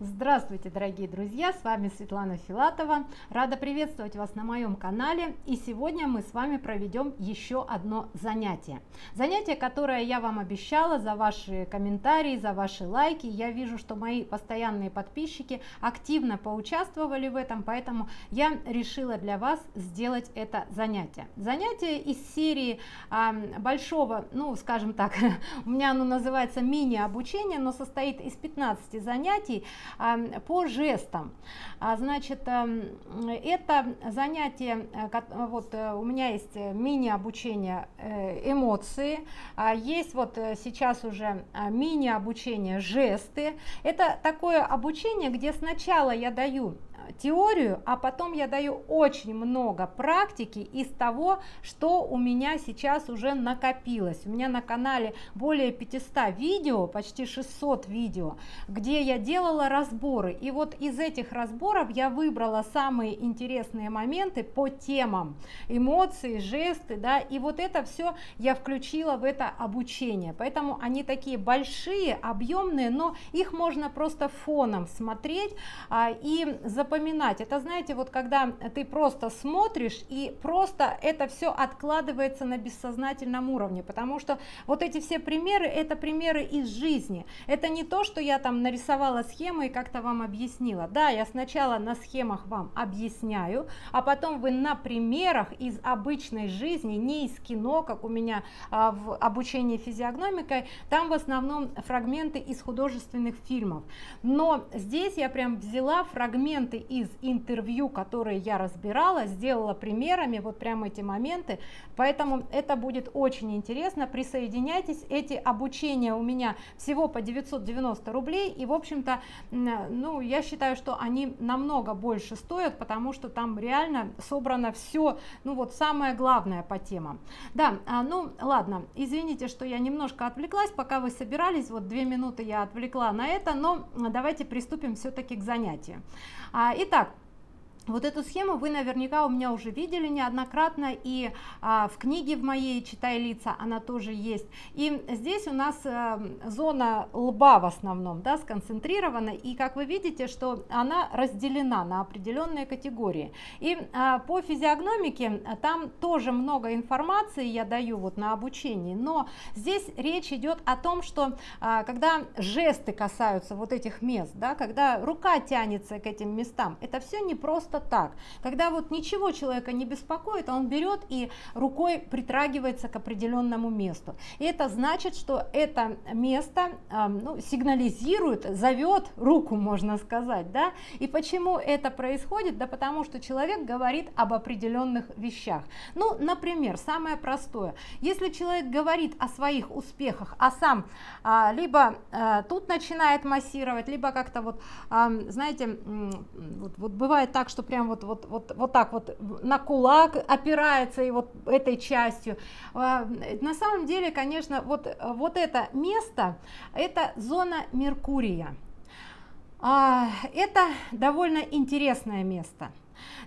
Здравствуйте, дорогие друзья, с вами Светлана Филатова. Рада приветствовать вас на моем канале, и сегодня мы с вами проведем еще одно занятие. Занятие, которое я вам обещала, за ваши комментарии, за ваши лайки. Я вижу, что мои постоянные подписчики активно поучаствовали в этом, поэтому я решила для вас сделать это занятие. Занятие из серии большого, ну скажем так, у меня оно называется мини-обучение, но состоит из 15 занятий по жестам. Значит, это занятие, вот у меня есть мини-обучение эмоции, есть вот сейчас уже мини-обучение жесты. Это такое обучение, где сначала я даю теорию, а потом я даю очень много практики из того, что у меня сейчас уже накопилось. У меня на канале более 500 видео, почти 600 видео, где я делала разборы, и вот из этих разборов я выбрала самые интересные моменты по темам: эмоции, жесты, да, и вот это все я включила в это обучение, поэтому они такие большие, объемные, но их можно просто фоном смотреть и запоминать. Это, знаете, вот когда ты просто смотришь, и просто это все откладывается на бессознательном уровне, потому что вот эти все примеры — это примеры из жизни. Это не то, что я там нарисовала схемы и как-то вам объяснила. Да, я сначала на схемах вам объясняю, а потом вы на примерах из обычной жизни, не из кино, как у меня в обучении физиогномикой, там в основном фрагменты из художественных фильмов. Но здесь я прям взяла фрагменты из интервью, которые я разбирала, сделала примерами, вот прям эти моменты, поэтому это будет очень интересно. Присоединяйтесь, эти обучения у меня всего по 990 рублей, и в общем-то, ну, я считаю, что они намного больше стоят, потому что там реально собрано все, ну вот самое главное по темам. Да, ну ладно, извините, что я немножко отвлеклась, пока вы собирались, вот 2 минуты я отвлекла на это, но давайте приступим все-таки к занятию. Итак, вот эту схему вы наверняка у меня уже видели неоднократно, и в книге в моей «Читай лица» она тоже есть. И здесь у нас зона лба в основном, да, сконцентрирована, и как вы видите, что она разделена на определенные категории. И по физиогномике там тоже много информации я даю вот на обучении, но здесь речь идет о том, что когда жесты касаются вот этих мест, да, когда рука тянется к этим местам, это все не просто так. Когда вот ничего человека не беспокоит, он берет и рукой притрагивается к определенному месту, и это значит, что это место ну, сигнализирует, зовет руку, можно сказать, да. И почему это происходит? Да потому что человек говорит об определенных вещах. Ну, например, самое простое: если человек говорит о своих успехах, а сам либо тут начинает массировать, либо как-то вот, знаете, вот бывает так, что прям вот так вот на кулак опирается и вот этой частью. На самом деле, конечно, вот это место — это зона Меркурия. Это довольно интересное место.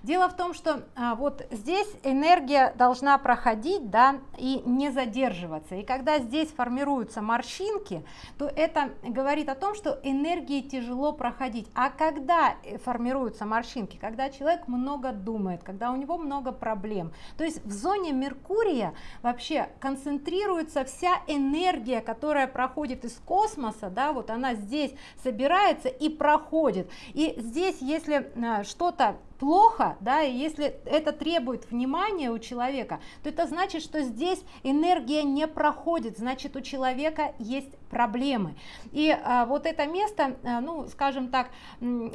Дело в том, что вот здесь энергия должна проходить, да, и не задерживаться. И когда здесь формируются морщинки, то это говорит о том, что энергии тяжело проходить. А когда формируются морщинки? Когда человек много думает, когда у него много проблем. То есть в зоне Меркурия вообще концентрируется вся энергия, которая проходит из космоса, да, вот она здесь собирается и проходит. И здесь, если что-то плохо, да, и если это требует внимания у человека, то это значит, что здесь энергия не проходит, значит, у человека есть проблемы. И вот это место, ну, скажем так,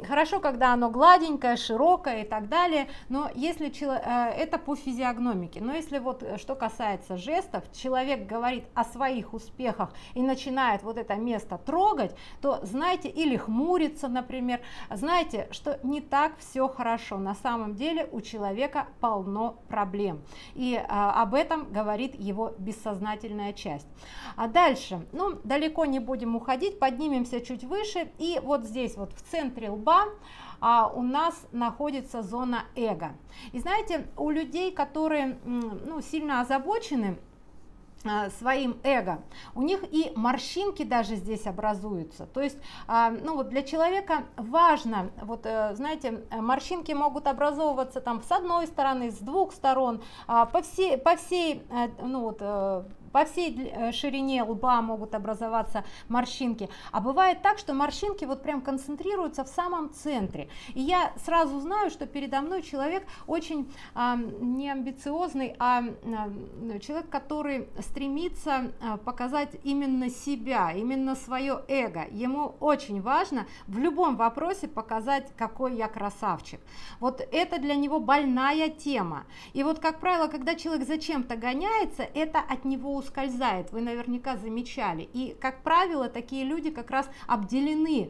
хорошо, когда оно гладенькое, широкое и так далее, но если это по физиогномике. Но если вот что касается жестов, человек говорит о своих успехах и начинает вот это место трогать, то знаете, или хмурится, например, знаете, что не так все хорошо. На самом деле у человека полно проблем, и об этом говорит его бессознательная часть. А дальше, ну, далеко не будем уходить, поднимемся чуть выше, и вот здесь вот в центре лба у нас находится зона эго. И знаете, у людей, которые, ну, сильно озабочены своим эго, у них и морщинки даже здесь образуются. То есть, ну вот для человека важно, вот знаете, морщинки могут образовываться там с одной стороны, с двух сторон, по всей ширине лба могут образоваться морщинки. А бывает так, что морщинки вот прям концентрируются в самом центре. И я сразу знаю, что передо мной человек очень не амбициозный, а человек, который стремится показать именно себя, именно свое эго. Ему очень важно в любом вопросе показать, какой я красавчик. Вот это для него больная тема. И вот, как правило, когда человек за чем-то гоняется, это от него ускользает, вы наверняка замечали. И, как правило, такие люди как раз обделены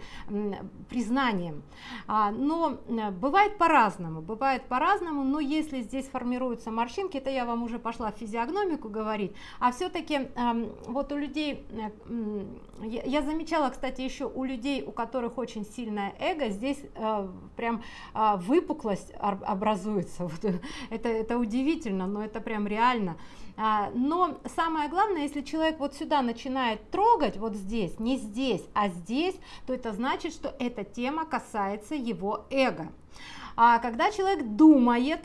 признанием. Но бывает по-разному, но если здесь формируются морщинки, это я вам уже пошла в физиогномику говорить, а все-таки вот у людей, я замечала, кстати, еще у людей, у которых очень сильное эго, здесь прям выпуклость образуется. Вот, это удивительно, но это прям реально. Но самое главное, если человек вот сюда начинает трогать, вот здесь, не здесь, а здесь, то это значит, что эта тема касается его эго. А когда человек думает,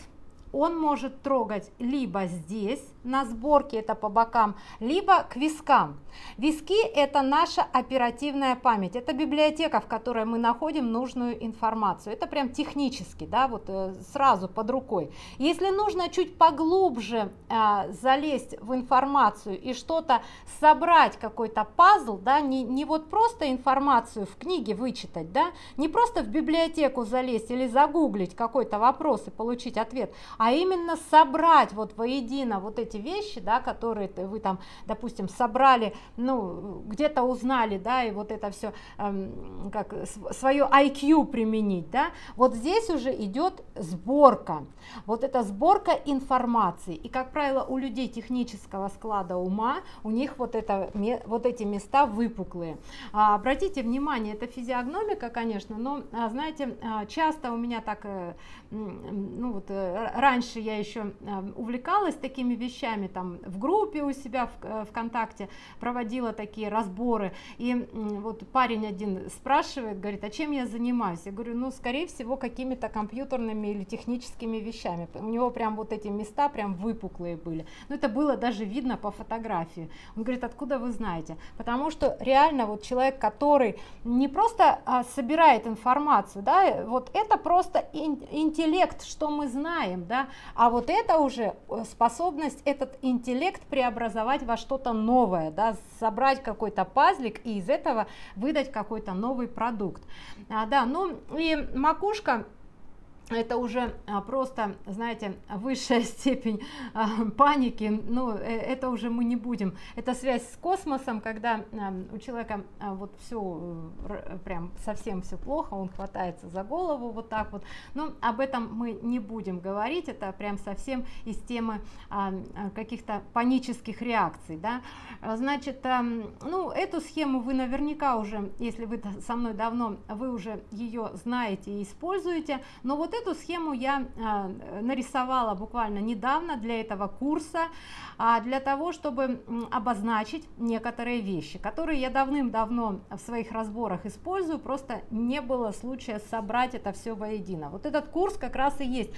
он может трогать либо здесь, на сборке, это по бокам, либо к вискам. Виски – это наша оперативная память, это библиотека, в которой мы находим нужную информацию. Это прям технически, да, вот сразу под рукой. Если нужно чуть поглубже залезть в информацию и что-то собрать, какой-то пазл, да, не вот просто информацию в книге вычитать, да, не просто в библиотеку залезть или загуглить какой-то вопрос и получить ответ, а именно собрать вот воедино вот эти вещи, да, которые вы там, допустим, собрали, ну, где-то узнали, да, и вот это все, как свое IQ применить, да, вот здесь уже идет сборка, вот эта сборка информации, и, как правило, у людей технического склада ума, у них вот эти места выпуклые. Обратите внимание, это физиогномика, конечно, но, знаете, часто у меня так, ну, вот, раньше я еще увлекалась такими вещами, там в группе у себя ВКонтакте проводила такие разборы, и вот парень один спрашивает, говорит, а чем я занимаюсь? Я говорю, ну, скорее всего, какими-то компьютерными или техническими вещами. У него прям вот эти места прям выпуклые были, но это было даже видно по фотографии. Он говорит, откуда вы знаете? Потому что реально вот человек, который не просто собирает информацию, да, вот это просто интеллект, что мы знаем, да, а вот это уже способность этот интеллект преобразовать во что-то новое, да, собрать какой-то пазлик и из этого выдать какой-то новый продукт. Да, ну и макушка — это уже просто, знаете, высшая степень паники, но это уже мы не будем. Это связь с космосом, когда у человека вот все прям совсем все плохо, он хватается за голову вот так вот. Но об этом мы не будем говорить, это прям совсем из темы каких-то панических реакций, да. Значит, ну, эту схему вы наверняка уже, если вы со мной давно, вы уже ее знаете и используете, но вот эту схему я нарисовала буквально недавно для этого курса, для того, чтобы обозначить некоторые вещи, которые я давным-давно в своих разборах использую, просто не было случая собрать это все воедино. Вот этот курс как раз и есть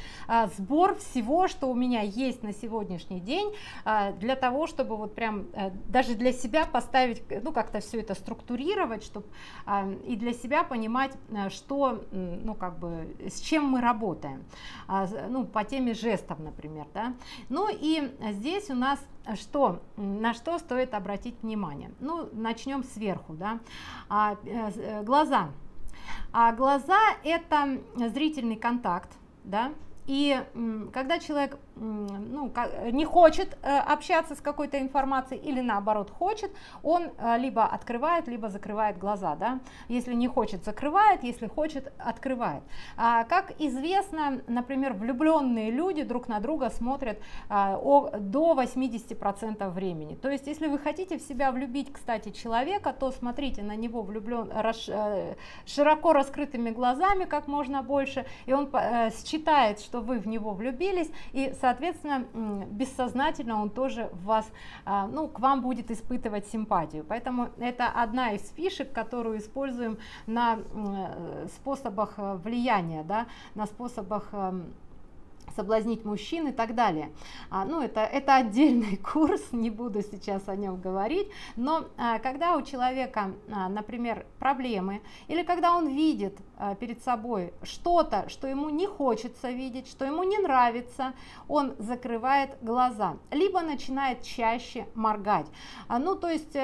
сбор всего, что у меня есть на сегодняшний день, для того, чтобы вот прям даже для себя поставить, ну, как-то все это структурировать, чтобы и для себя понимать, что, ну, как бы, с чем мы работаем, ну, по теме жестов, например, да. Ну и здесь у нас что, на что стоит обратить внимание. Ну, начнем сверху, да. Глаза. Глаза — это зрительный контакт, да. И когда человек, ну, не хочет общаться с какой-то информацией или наоборот хочет, он либо открывает, либо закрывает глаза, да? Если не хочет, закрывает, если хочет, открывает. Как известно, например, влюбленные люди друг на друга смотрят до 80% времени. То есть, если вы хотите в себя влюбить, кстати, человека, то смотрите на него широко раскрытыми глазами как можно больше, и он считает, что вы в него влюбились, и соответственно, бессознательно он тоже вас, ну, к вам будет испытывать симпатию. Поэтому это одна из фишек, которую используем на способах влияния, да, на способах соблазнить мужчин и так далее. Ну, это отдельный курс, не буду сейчас о нем говорить, но когда у человека, например, проблемы, или когда он видит перед собой что-то, что ему не хочется видеть, что ему не нравится, он закрывает глаза, либо начинает чаще моргать. Ну, то есть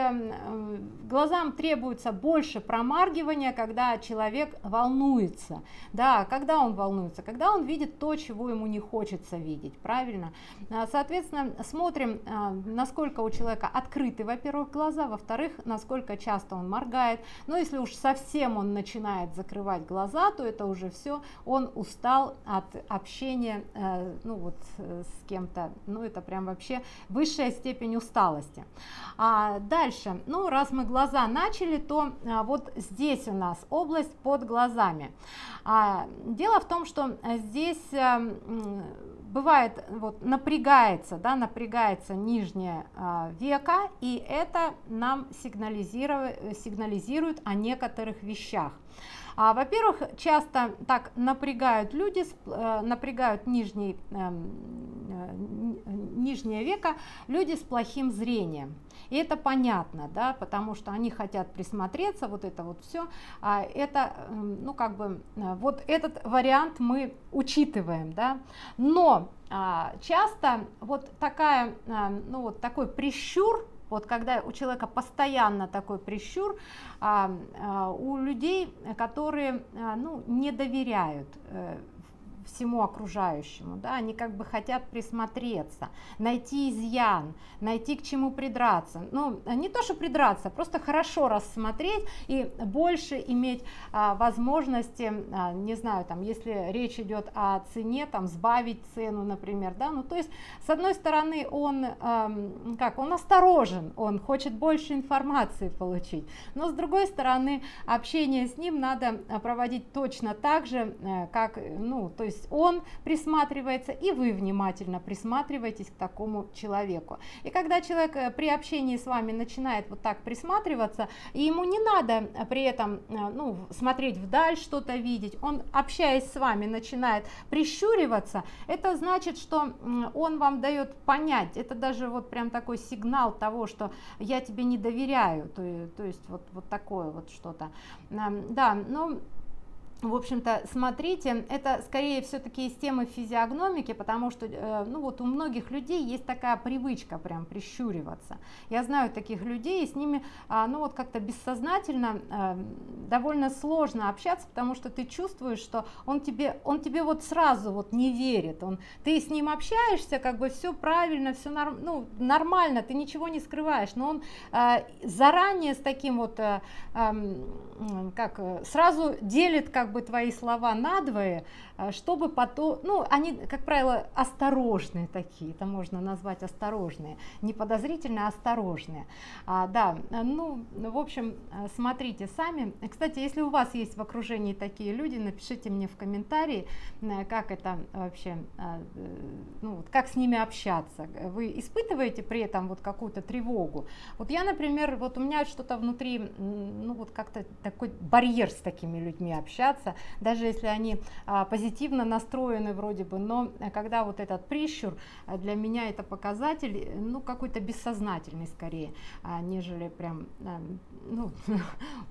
глазам требуется больше промаргивания, когда человек волнуется, да, когда он волнуется, когда он видит то, чего ему не хочется видеть, правильно? Соответственно, смотрим, насколько у человека открыты, во-первых, глаза, во-вторых, насколько часто он моргает. Но если уж совсем он начинает закрывать глаза, то это уже все, он устал от общения, ну вот с кем-то, ну это прям вообще высшая степень усталости. Дальше, ну раз мы глаза начали, то вот здесь у нас область под глазами. Дело в том, что здесь бывает, вот, напрягается, да, напрягается нижняя века, и это нам сигнализирует о некоторых вещах. Во-первых, часто так напрягают люди, напрягают нижнее веко люди с плохим зрением. И это понятно, да, потому что они хотят присмотреться, вот это вот все. Это, ну, как бы, вот этот вариант мы учитываем, да. Но часто вот такая, ну, вот такой прищур, вот когда у человека постоянно такой прищур, у людей, которые, ну, не доверяют всему окружающему, да, они как бы хотят присмотреться, найти изъян, найти к чему придраться, ну не то что придраться, просто хорошо рассмотреть и больше иметь возможности, не знаю, там, если речь идет о цене, там сбавить цену, например, да, ну то есть с одной стороны он он осторожен, он хочет больше информации получить, но с другой стороны общение с ним надо проводить точно так же, как, ну, то есть он присматривается, и вы внимательно присматриваетесь к такому человеку. И когда человек при общении с вами начинает вот так присматриваться, и ему не надо при этом, ну, смотреть вдаль, что-то видеть, он, общаясь с вами, начинает прищуриваться, это значит, что он вам дает понять, это даже вот прям такой сигнал того, что я тебе не доверяю, то есть вот такое вот что-то, да, ну, в общем-то, смотрите, это скорее все-таки из темы физиогномики, потому что, ну вот у многих людей есть такая привычка прям прищуриваться. Я знаю таких людей, и с ними, ну вот как-то бессознательно довольно сложно общаться, потому что ты чувствуешь, что он тебе вот сразу вот не верит, ты с ним общаешься, как бы все правильно, все ну, нормально, ты ничего не скрываешь, но он заранее с таким вот, сразу делит как бы твои слова надвое, чтобы потом, ну, они, как правило, осторожные такие, это можно назвать осторожные, не подозрительно, а осторожные. Да, ну, в общем, смотрите сами. Кстати, если у вас есть в окружении такие люди, напишите мне в комментарии, как это вообще, ну, как с ними общаться. Вы испытываете при этом вот какую-то тревогу? Вот я, например, вот у меня что-то внутри, ну, вот как-то такой барьер с такими людьми общаться, даже если они позитивно настроены вроде бы, но когда вот этот прищур, для меня это показатель, ну, какой-то бессознательный скорее, нежели прям, ну,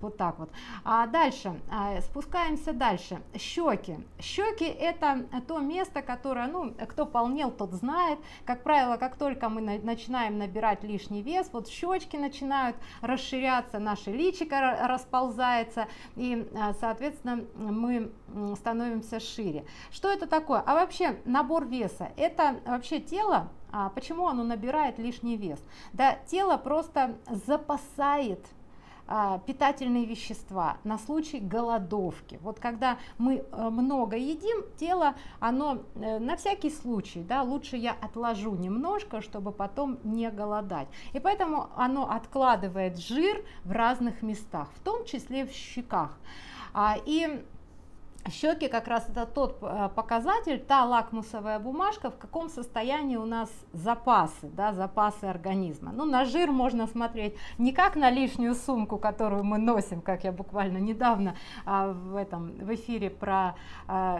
вот так вот. Дальше, спускаемся дальше. Щеки. Щеки — это то место, которое, ну, кто полнел, тот знает. Как правило, как только мы начинаем набирать лишний вес, вот щечки начинают расширяться, наше личико расползается, и, соответственно, мы становимся шире. Что это такое? А вообще набор веса — это вообще тело. Почему оно набирает лишний вес? Да, тело просто запасает питательные вещества на случай голодовки. Вот когда мы много едим, тело, оно на всякий случай, да, лучше я отложу немножко, чтобы потом не голодать. И поэтому оно откладывает жир в разных местах, в том числе в щеках. И Щеки как раз это тот показатель, та лакмусовая бумажка, в каком состоянии у нас запасы, да, запасы организма. Ну, на жир можно смотреть не как на лишнюю сумку, которую мы носим, как я буквально недавно в эфире про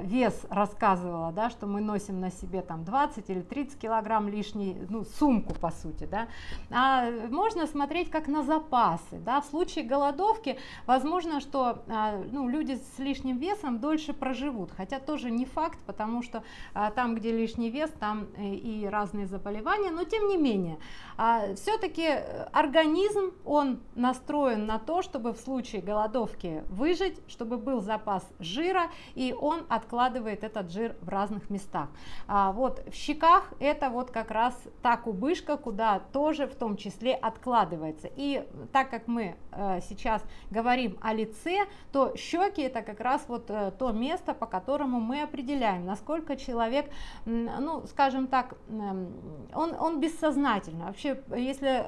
вес рассказывала, да, что мы носим на себе там 20 или 30 килограмм лишней, ну, сумку по сути, да. А можно смотреть как на запасы, да. В случае голодовки, возможно, что люди с лишним весом дольше проживут, хотя тоже не факт, потому что там, где лишний вес, там и разные заболевания, но тем не менее все-таки организм, он настроен на то, чтобы в случае голодовки выжить, чтобы был запас жира, и он откладывает этот жир в разных местах. Вот в щеках это вот как раз та кубышка, куда тоже в том числе откладывается, и так как мы сейчас говорим о лице, то щеки это как раз вот то место, по которому мы определяем, насколько человек, ну, скажем так, он бессознательно. Вообще, если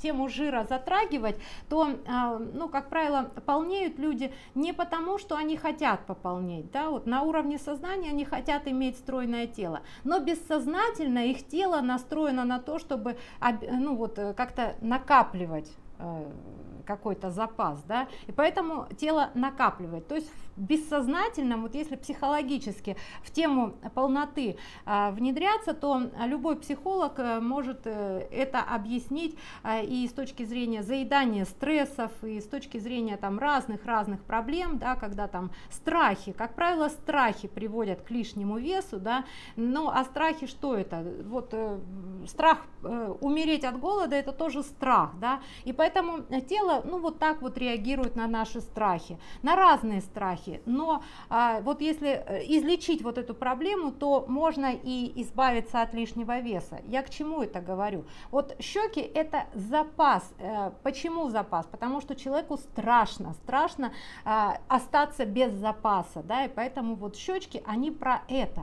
тему жира затрагивать, то, ну, как правило, полнеют люди не потому, что они хотят пополнеть, да, вот на уровне сознания они хотят иметь стройное тело, но бессознательно их тело настроено на то, чтобы, ну, вот как-то накапливать какой-то запас, да, и поэтому тело накапливает, то есть бессознательно, вот если психологически в тему полноты внедряться, то любой психолог может это объяснить и с точки зрения заедания стрессов, и с точки зрения там разных проблем, да, когда там страхи, как правило, страхи приводят к лишнему весу, да, ну, а страхи что это? Вот страх умереть от голода, это тоже страх, да, и поэтому тело, ну, вот так вот реагирует на наши страхи, на разные страхи, но вот если излечить вот эту проблему, то можно и избавиться от лишнего веса. Я к чему это говорю? Вот щеки это запас. Почему запас? Потому что человеку страшно остаться без запаса, да, и поэтому вот щечки, они про это.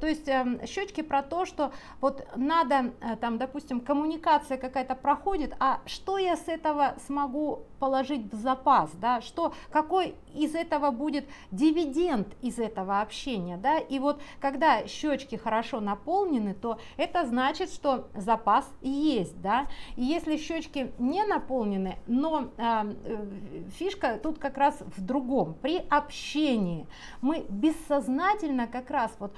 То есть щечки про то, что вот надо, там, допустим, коммуникация какая-то проходит, а что я с этого смогу положить в запас, да, что, какой из этого будет дивиденд из этого общения, да, и вот когда щечки хорошо наполнены, то это значит, что запас есть, да, и если щечки не наполнены, но фишка тут как раз в другом, при общении мы бессознательно как раз вот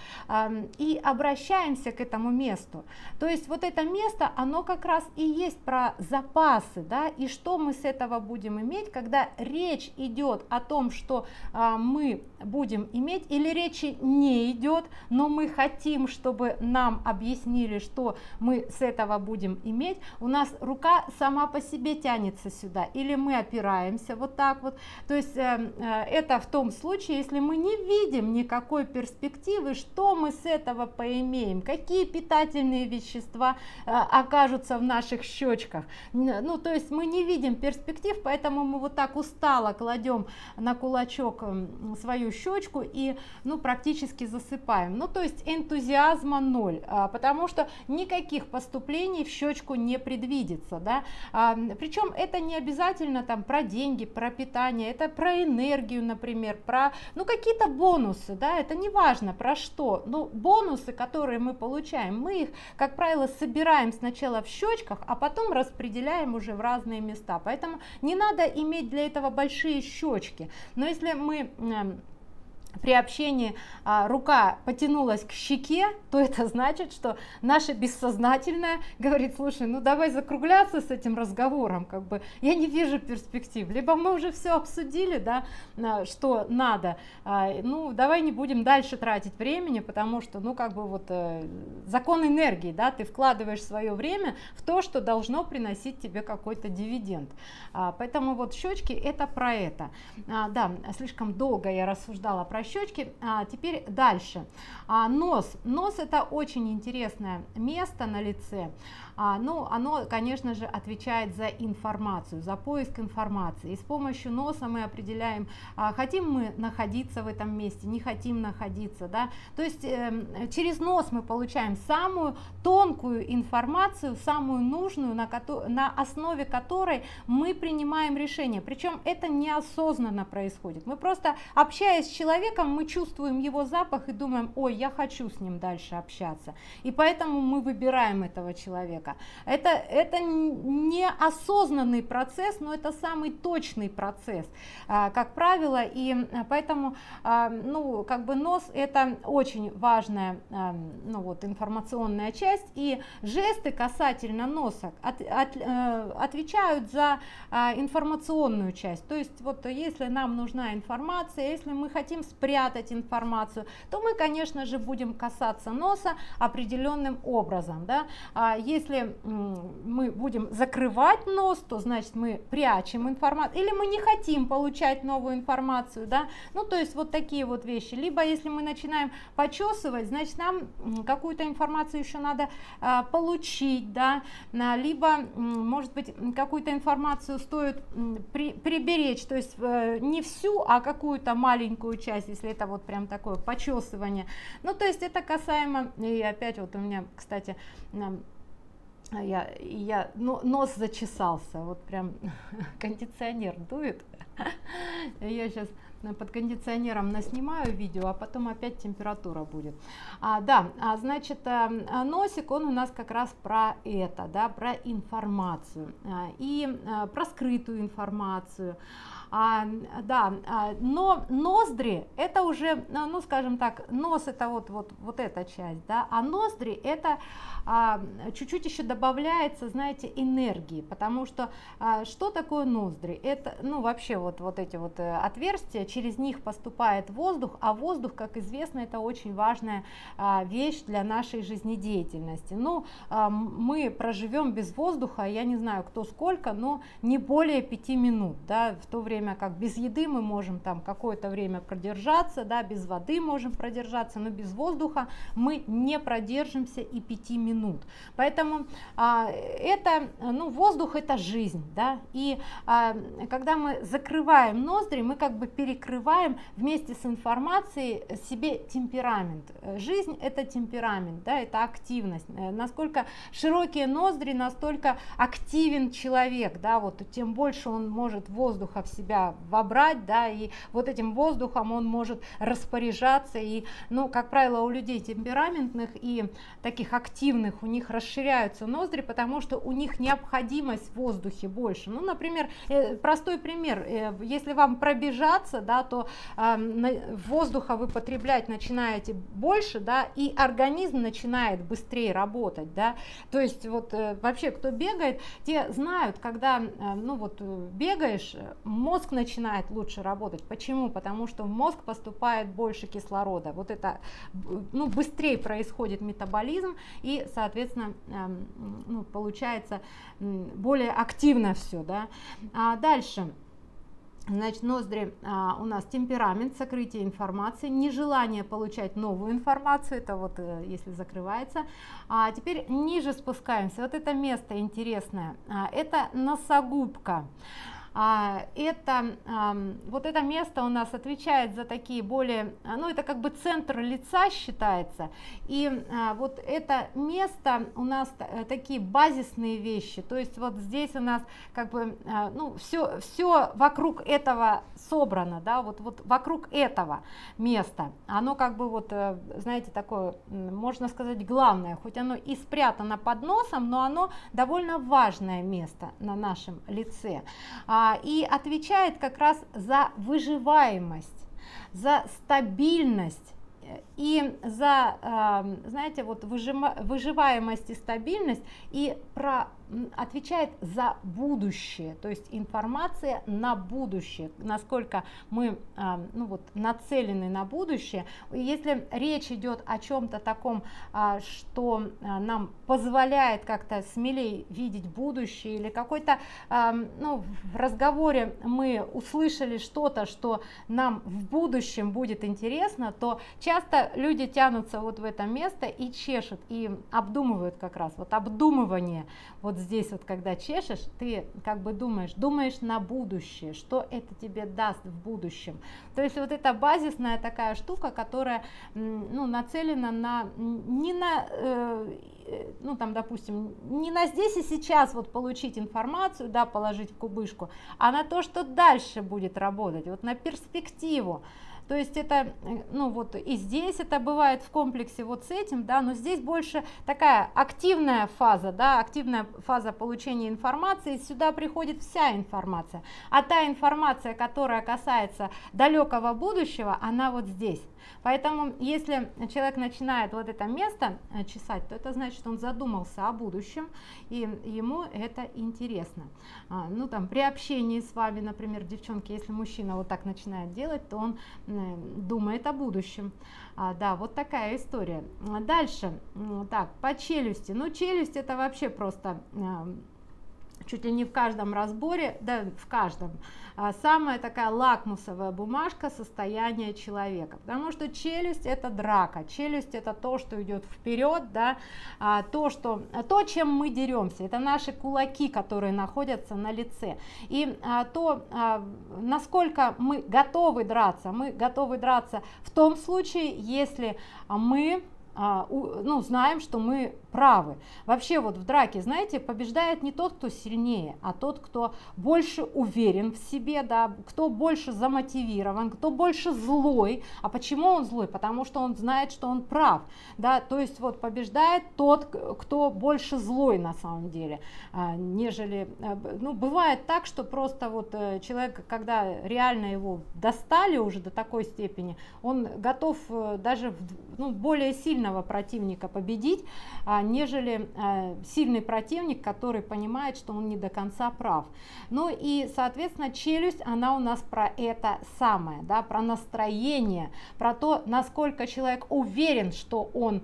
и обращаемся к этому месту, то есть вот это место, оно как раз и есть про запасы, да, и что мы с этого будем иметь, когда речь идет о том, что мы будем иметь, или речи не идет, но мы хотим, чтобы нам объяснили, что мы с этого будем иметь, у нас рука сама по себе тянется сюда, или мы опираемся вот так вот, то есть это в том случае, если мы не видим никакой перспективы, что мы с этого поимеем, какие питательные вещества окажутся в наших щечках, ну, то есть мы не видим перспектив, поэтому мы вот так устало кладем на кулачок свою щечку и, ну, практически засыпаем, ну, то есть энтузиазма ноль, потому что никаких поступлений в щечку не предвидится, да, причем это не обязательно там про деньги, про питание, это про энергию, например, про, ну, какие-то бонусы, да, это не важно про что, но бонусы, которые мы получаем, мы их, как правило, собираем сначала в щечках, а потом распределяем уже в разные места, поэтому не надо иметь для этого большие щечки, но если мы при общении рука потянулась к щеке, то это значит, что наше бессознательное говорит: слушай, ну давай закругляться с этим разговором, как бы я не вижу перспектив, либо мы уже все обсудили, да, что надо, ну давай не будем дальше тратить времени, потому что, ну, как бы вот закон энергии, да, ты вкладываешь свое время в то, что должно приносить тебе какой-то дивиденд, поэтому вот щечки это про это. Да, слишком долго я рассуждала про щечки, теперь дальше. Нос это очень интересное место на лице, но оно, конечно же, отвечает за информацию, за поиск информации. И с помощью носа мы определяем, хотим мы находиться в этом месте, не хотим находиться, да? То есть через нос мы получаем самую тонкую информацию, самую нужную, на основе которой мы принимаем решение. Причем это неосознанно происходит. Мы просто, общаясь с человеком, мы чувствуем его запах и думаем: ой, я хочу с ним дальше общаться. И поэтому мы выбираем этого человека. Это неосознанный процесс, но это самый точный процесс, как правило. И поэтому, ну, как бы нос — это очень важная, ну, вот, информационная часть. И жесты касательно носа отвечают за информационную часть. То есть вот если нам нужна информация, если мы хотим спрятать информацию, то мы, конечно же, будем касаться носа определенным образом, да? Если мы будем закрывать нос, то значит мы прячем информацию, или мы не хотим получать новую информацию, да? Ну, то есть вот такие вот вещи. Либо если мы начинаем почесывать, значит нам какую-то информацию еще надо получить, да? Либо, может быть, какую-то информацию стоит приберечь, то есть не всю, а какую-то маленькую часть, если это вот прям такое почесывание. Ну, то есть это касаемо, и опять вот у меня, кстати, ну, нос зачесался, вот прям кондиционер дует, я сейчас под кондиционером наснимаю видео, а потом опять температура будет. Значит, носик, он у нас как раз про это, да, про информацию и про скрытую информацию. Но ноздри — это уже, ну, скажем так, нос — это вот эта часть, да, а ноздри — это чуть-чуть еще добавляется, знаете, энергии, потому что что такое ноздри? Это, ну, вообще вот эти вот отверстия, через них поступает воздух, а воздух, как известно, это очень важная вещь для нашей жизнедеятельности. Ну, мы проживем без воздуха, я не знаю, кто сколько, но не более 5 минут, да, в то время как без еды мы можем там какое-то время продержаться, да, без воды можем продержаться, но без воздуха мы не продержимся и 5 минут. Поэтому это, ну, воздух — это жизнь, да, и когда мы закрываем ноздри, мы как бы перекрываем вместе с информацией себе темперамент. Жизнь — это темперамент, да, это активность. Насколько широкие ноздри, настолько активен человек, да, вот тем больше он может воздуха в себя вобрать, да, и вот этим воздухом он может распоряжаться. И, ну, как правило, у людей темпераментных и таких активных, у них расширяются ноздри, потому что у них необходимость в воздухе больше. Ну, например, простой пример: если вам пробежаться, да, то воздуха вы потреблять начинаете больше, да, и организм начинает быстрее работать, да. То есть вот вообще, кто бегает, те знают, когда, ну, вот бегаешь, мозг начинает лучше работать. Почему? Потому что в мозг поступает больше кислорода. Вот это, ну, быстрее происходит метаболизм, и, соответственно, ну, получается более активно все, да? Дальше. Значит, ноздри у нас темперамент, сокрытие информации, нежелание получать новую информацию, это вот если закрывается. А теперь ниже спускаемся. Вот это место интересное. Это носогубка. Вот это место у нас отвечает за такие более, ну, это как бы центр лица считается, и вот это место у нас такие базисные вещи, то есть вот здесь у нас как бы, ну, все вокруг этого собрано, да, вот вокруг этого места, оно как бы вот, знаете, такое, можно сказать, главное, хоть оно и спрятано под носом, но оно довольно важное место на нашем лице. И отвечает как раз за выживаемость, за стабильность и за, знаете, вот выживаемость и стабильность, и про отвечает за будущее, то есть информация на будущее, насколько мы нацелены на будущее. Если речь идет о чем-то таком, что нам позволяет как-то смелее видеть будущее, или какой-то в разговоре мы услышали что-то, что нам в будущем будет интересно, то часто люди тянутся вот в это место и чешут, и обдумывают как раз, вот обдумывание, вот здесь вот, когда чешешь, ты как бы думаешь на будущее, что это тебе даст в будущем. То есть вот эта базисная такая штука, которая нацелена не на здесь и сейчас вот получить информацию, да, положить в кубышку, а на то, что дальше будет работать, вот на перспективу. То есть это, и здесь это бывает в комплексе вот с этим, да, но здесь больше такая активная фаза получения информации, сюда приходит вся информация, а та информация, которая касается далекого будущего, она вот здесь. Поэтому если человек начинает вот это место чесать, то это значит, что он задумался о будущем, и ему это интересно. При общении с вами, например, девчонки, если мужчина вот так начинает делать, то он думает о будущем. Да, вот такая история. Дальше, так, по челюсти. Челюсть — это вообще просто чуть ли не в каждом разборе, да, в каждом, самая такая лакмусовая бумажка состояния человека, потому что челюсть — это драка, челюсть — это то, что идет вперед, да, то, чем мы деремся, это наши кулаки, которые находятся на лице, и то, насколько мы готовы драться. Мы готовы драться в том случае, если мы знаем, что мы правы. Вообще вот в драке, знаете, побеждает не тот, кто сильнее, а тот, кто больше уверен в себе, да, кто больше замотивирован, кто больше злой. А почему он злой? Потому что он знает, что он прав, да, то есть вот побеждает тот, кто больше злой на самом деле, нежели, бывает так, что просто вот человек, когда реально его достали уже до такой степени, он готов даже более сильно противника победить, нежели сильный противник, который понимает, что он не до конца прав. Ну и соответственно челюсть, она у нас про это самое, да, про настроение, про то, насколько человек уверен, что он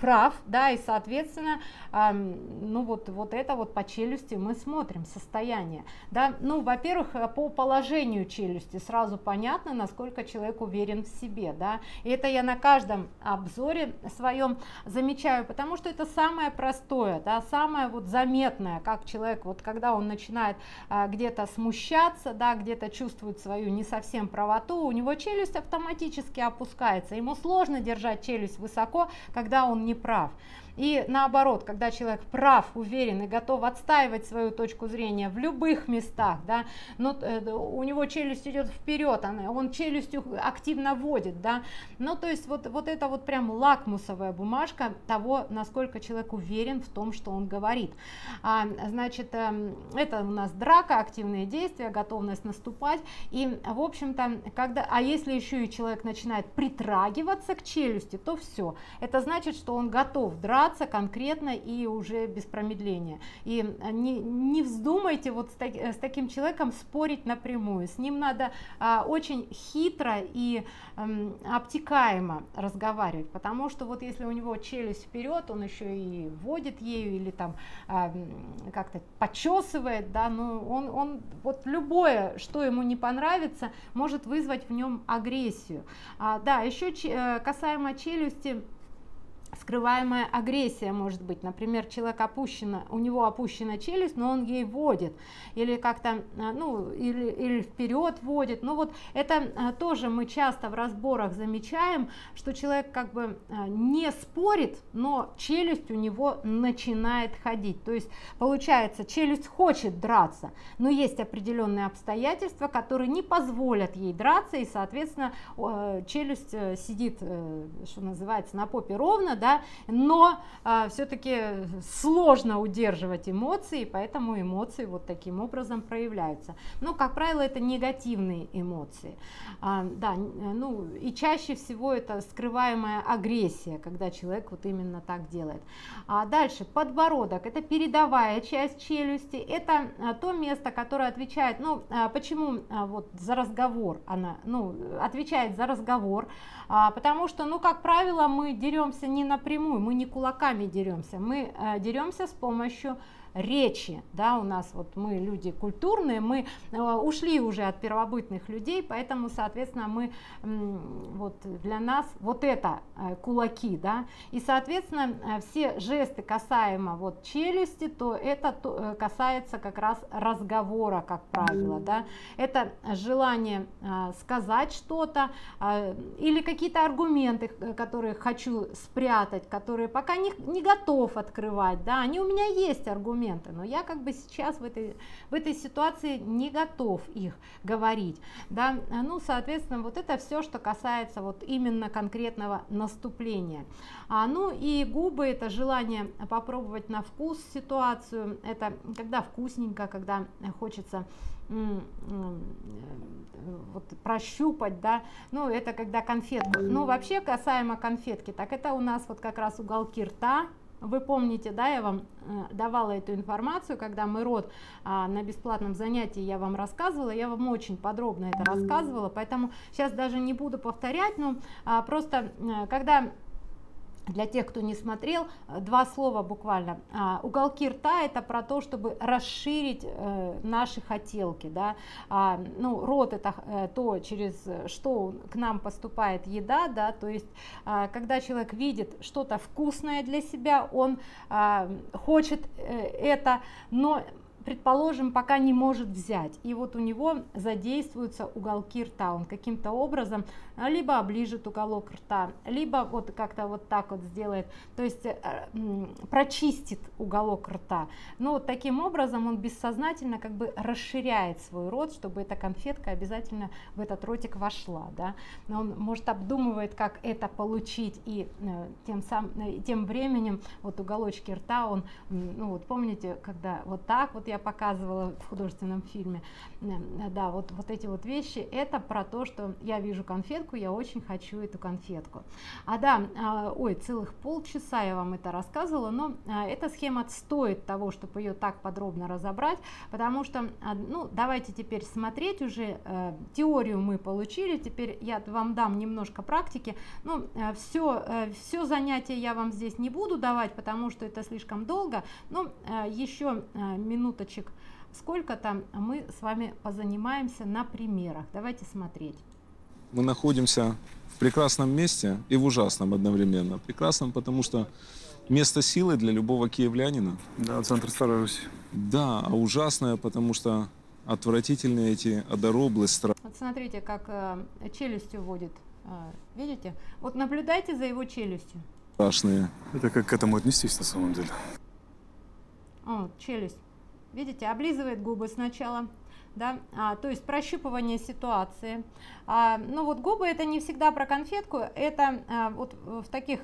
прав, да, и соответственно вот это по челюсти мы смотрим состояние, да. Во-первых, по положению челюсти сразу понятно, насколько человек уверен в себе, да, и это я на каждом обзоре своем замечаю, потому что это самое простое, да, самое вот заметное, как человек, вот когда он начинает где-то смущаться, да, где-то чувствует свою не совсем правоту, у него челюсть автоматически опускается, ему сложно держать челюсть высоко, когда он не прав. И наоборот, когда человек прав, уверен и готов отстаивать свою точку зрения в любых местах, да, но у него челюсть идет вперед, он челюстью активно водит, да, то есть вот это вот прям лакмусовая бумажка того, насколько человек уверен в том, что он говорит. Значит, это у нас драка, активные действия, готовность наступать, и в общем-то, а если еще и человек начинает притрагиваться к челюсти, то все, это значит, что он готов драться конкретно и уже без промедления. И не вздумайте вот с таким человеком спорить напрямую, с ним надо очень хитро и обтекаемо разговаривать, потому что вот если у него челюсть вперед, он еще и водит ею или там как-то почесывает, да, он вот любое, что ему не понравится, может вызвать в нем агрессию. Да, еще касаемо челюсти, скрываемая агрессия может быть, например, у него опущена челюсть, но он ей водит, или как-то, или вперед водит, это тоже мы часто в разборах замечаем, что человек как бы не спорит, но челюсть у него начинает ходить, то есть получается, челюсть хочет драться, но есть определенные обстоятельства, которые не позволят ей драться, и соответственно челюсть сидит, что называется, на попе ровно, да, но все-таки сложно удерживать эмоции, поэтому эмоции вот таким образом проявляются. Но, как правило, это негативные эмоции. Да, ну, и чаще всего это скрываемая агрессия, когда человек вот именно так делает. Дальше подбородок, это передовая часть челюсти, это то место, которое отвечает, ну, почему вот за разговор она, ну, отвечает за разговор, потому что, ну, как правило, мы деремся не напрямую, мы не кулаками деремся, мы деремся с помощью речи, да, у нас вот мы люди культурные, мы ушли уже от первобытных людей, поэтому, соответственно, мы вот для нас вот это кулаки, да, и, соответственно, все жесты касаемо вот челюсти, то это касается как раз разговора, как правило, да, это желание сказать что-то или какие-то аргументы, которые хочу спрятать, которые пока не готов открывать, да, они у меня есть аргументы, но я как бы сейчас в этой ситуации не готов их говорить, да, ну, соответственно, вот это все, что касается вот именно конкретного наступления. Ну и губы, это желание попробовать на вкус ситуацию, это когда вкусненько, когда хочется вот прощупать, да, ну это когда конфетку, ну вообще касаемо конфетки, так это у нас вот как раз уголки рта. Вы помните, да, я вам давала эту информацию, когда мы рот на бесплатном занятии я вам рассказывала, я вам очень подробно это рассказывала, поэтому сейчас даже не буду повторять, но просто когда... Для тех, кто не смотрел, два слова буквально. Уголки рта — это про то, чтобы расширить наши хотелки, да? Ну, рот — это то, через что к нам поступает еда, да? То есть когда человек видит что-то вкусное для себя, он хочет это, но, предположим, пока не может взять, и вот у него задействуются уголки рта, он каким-то образом либо оближет уголок рта, либо вот как-то вот так вот сделает, то есть прочистит уголок рта, но вот таким образом он бессознательно как бы расширяет свой рот, чтобы эта конфетка обязательно в этот ротик вошла, да? Он, может, обдумывает, как это получить, и тем временем вот уголочки рта он, ну вот помните, когда вот так вот я показывала в художественном фильме, да, вот эти вот вещи, это про то, что я вижу конфетку, я очень хочу эту конфетку. Да, ой, целых полчаса я вам это рассказывала, но эта схема стоит того, чтобы ее так подробно разобрать, потому что, ну, давайте теперь смотреть уже, теорию мы получили, теперь я вам дам немножко практики, ну, все занятие я вам здесь не буду давать, потому что это слишком долго, но еще минуточек сколько там мы с вами позанимаемся на примерах. Давайте смотреть. Мы находимся в прекрасном месте и в ужасном одновременно. Прекрасном, потому что место силы для любого киевлянина. Да, центр Старой Руси. Да, а ужасное, потому что отвратительные эти одороблы страны. Вот смотрите, как челюстью водит. Видите? Вот наблюдайте за его челюстью. Страшные. Это как к этому отнестись на самом деле? Вот, челюсть, видите, облизывает губы сначала, да, то есть прощупывание ситуации. Но вот губы — это не всегда про конфетку, это вот в таких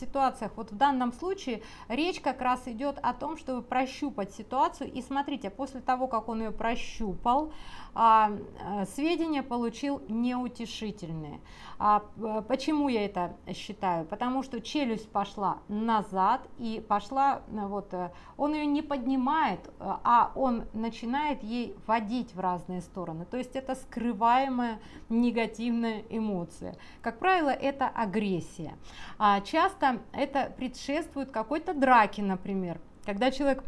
ситуациях, вот в данном случае речь как раз идет о том, чтобы прощупать ситуацию, и смотрите, после того, как он ее прощупал, сведения получил неутешительные. Почему я это считаю? Потому что челюсть пошла назад и пошла, вот он ее не поднимает, а он начинает ей водить в разные стороны, то есть это скрываемая негативная эмоция. Как правило, это агрессия. Часто это предшествует какой-то драке, например, когда человек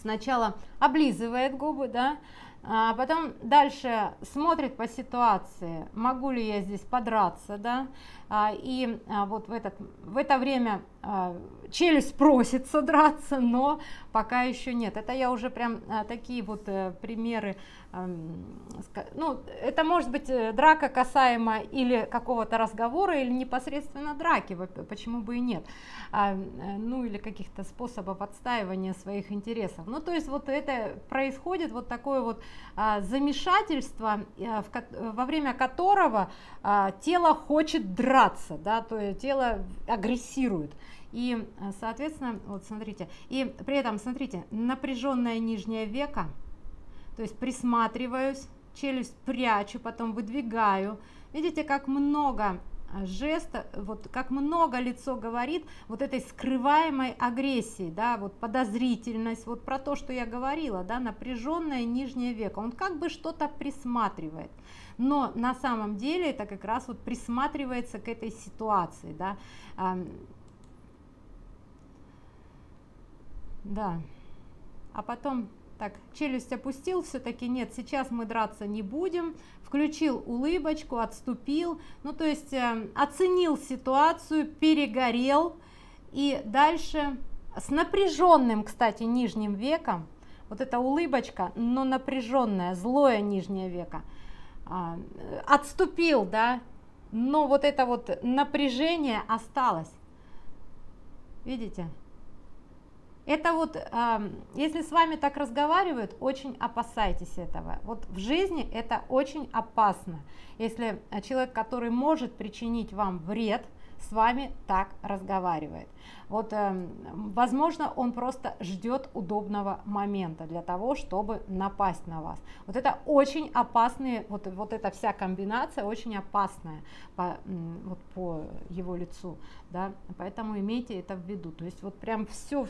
сначала облизывает губы, да, а потом дальше смотрит по ситуации, могу ли я здесь подраться, да, и вот в это время челюсть просится драться, но пока еще нет. Это я уже прям такие вот примеры Ну, это может быть драка касаемо или какого-то разговора, или непосредственно драки, почему бы и нет, ну или каких-то способов отстаивания своих интересов. Ну то есть вот это происходит вот такое вот замешательство, во время которого тело хочет драться, да, то есть тело агрессирует. И соответственно, вот смотрите, и при этом смотрите, напряженное нижнее веко. То есть присматриваюсь, челюсть прячу, потом выдвигаю. Видите, как много жеста, вот как много лицо говорит вот этой скрываемой агрессии, да, вот подозрительность, вот про то, что я говорила, да, напряженное нижнее веко. Он как бы что-то присматривает, но на самом деле это как раз вот присматривается к этой ситуации, да. Да. А потом... Так, челюсть опустил, все-таки нет, сейчас мы драться не будем, включил улыбочку, отступил, ну то есть оценил ситуацию, перегорел, и дальше с напряженным, кстати, нижним веком, вот эта улыбочка, но напряженное, злое нижнее веко, отступил, да, но вот это вот напряжение осталось, видите? Это вот, если с вами так разговаривают, очень опасайтесь этого. Вот в жизни это очень опасно, если человек, который может причинить вам вред, с вами так разговаривает. Вот, возможно, он просто ждет удобного момента для того, чтобы напасть на вас. Вот это очень опасные, вот эта вся комбинация очень опасная по его лицу, да? Поэтому имейте это в виду. То есть вот прям все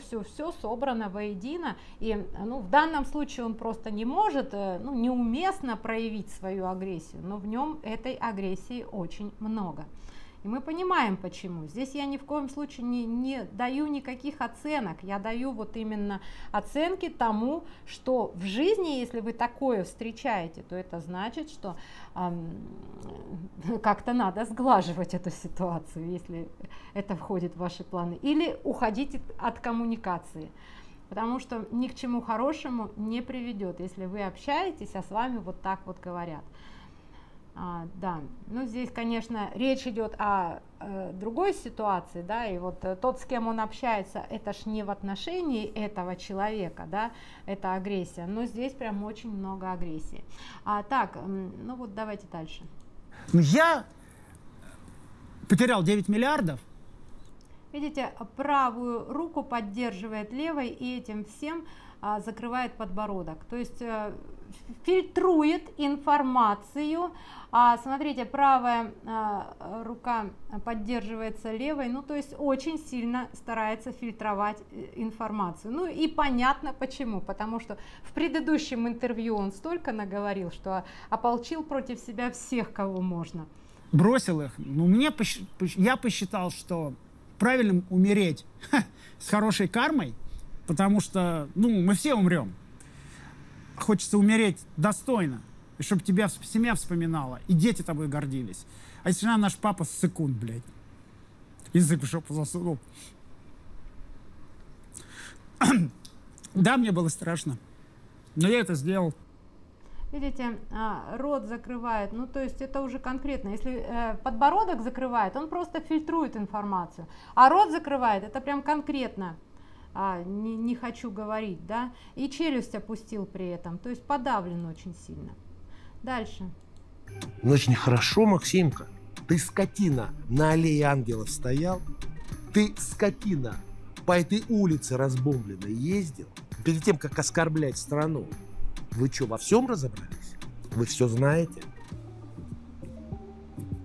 собрано воедино, и ну, в данном случае он просто не может, ну, неуместно проявить свою агрессию, но в нем этой агрессии очень много. И мы понимаем почему. Здесь я ни в коем случае не даю никаких оценок, я даю вот именно оценки тому, что в жизни, если вы такое встречаете, то это значит, что как-то надо сглаживать эту ситуацию, если это входит в ваши планы, или уходите от коммуникации, потому что ни к чему хорошему не приведет, если вы общаетесь, а с вами вот так вот говорят. Да, ну здесь, конечно, речь идет о другой ситуации, да, и вот тот, с кем он общается, это ж не в отношении этого человека, да, это агрессия, но здесь прям очень много агрессии. Так, ну вот давайте дальше. Я потерял 9 миллиардов. Видите, правую руку поддерживает левой и этим всем закрывает подбородок, то есть фильтрует информацию. Смотрите, правая рука поддерживается левой, ну то есть очень сильно старается фильтровать информацию. Ну и понятно почему, потому что в предыдущем интервью он столько наговорил, что ополчил против себя всех, кого можно. Бросил их. Ну, я посчитал, что правильным умереть с хорошей кармой, потому что, ну, мы все умрем. Хочется умереть достойно, и чтобы тебя семья вспоминала, и дети тобой гордились. А если наш папа ссыкун, блядь, язык в жопу засунул. Да, мне было страшно, но я это сделал. Видите, рот закрывает, ну то есть это уже конкретно, если подбородок закрывает, он просто фильтрует информацию, а рот закрывает, это прям конкретно. Не хочу говорить, да, и челюсть опустил при этом, то есть подавлен очень сильно. Дальше. Ну, очень хорошо, Максимка, ты скотина, на аллее ангелов стоял, ты скотина, по этой улице разбомбленной ездил, перед тем, как оскорблять страну. Вы что, во всем разобрались? Вы все знаете?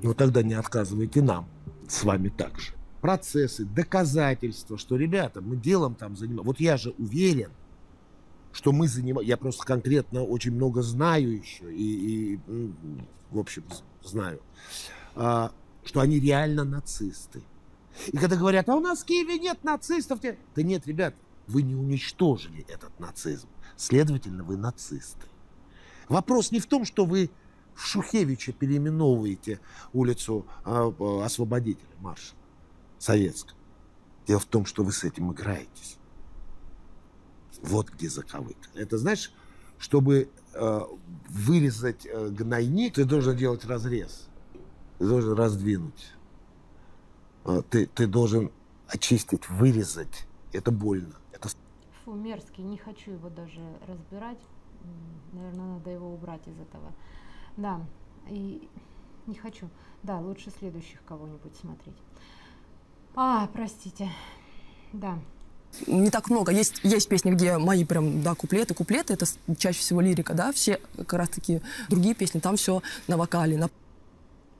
Ну, тогда не отказывайте нам, с вами так же. Процессы, доказательства, что, ребята, мы делом там занимаемся. Вот я же уверен, что мы занимаемся. Я просто конкретно очень много знаю еще и в общем, знаю, что они реально нацисты. И когда говорят, а у нас в Киеве нет нацистов. Да нет, ребят, вы не уничтожили этот нацизм. Следовательно, вы нацисты. Вопрос не в том, что вы в Шухевиче переименовываете улицу Освободителя, маршала советском. Дело в том, что вы с этим играетесь. Вот где заковыка. Это, знаешь, чтобы вырезать гнойник, ты должен делать разрез, ты должен раздвинуть, ты должен очистить, вырезать. Это больно. Это... Фу, мерзкий, не хочу его даже разбирать. Наверное, надо его убрать из этого. Да, и не хочу. Да, лучше следующих кого-нибудь смотреть. А, простите. Да. Не так много. Есть песни, где мои прям, да, куплеты. Это чаще всего лирика, да. Все как раз-таки другие песни, там все на вокале. На...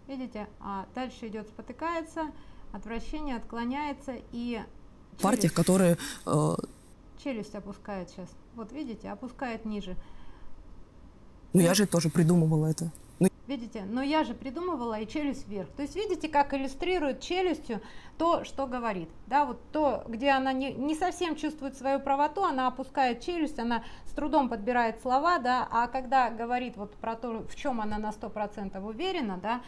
Видите? А дальше идет спотыкается, отвращение, отклоняется и... Челюсть. Партиях, которые... Челюсть опускает сейчас. Вот видите? Опускает ниже. Ну я же тоже придумывала это. Видите? Но я же придумывала и челюсть вверх. То есть видите, как иллюстрирует челюстью то, что говорит. Да, вот то, где она не совсем чувствует свою правоту, она опускает челюсть, она с трудом подбирает слова, да, а когда говорит вот про то, в чем она на 100% уверена, да,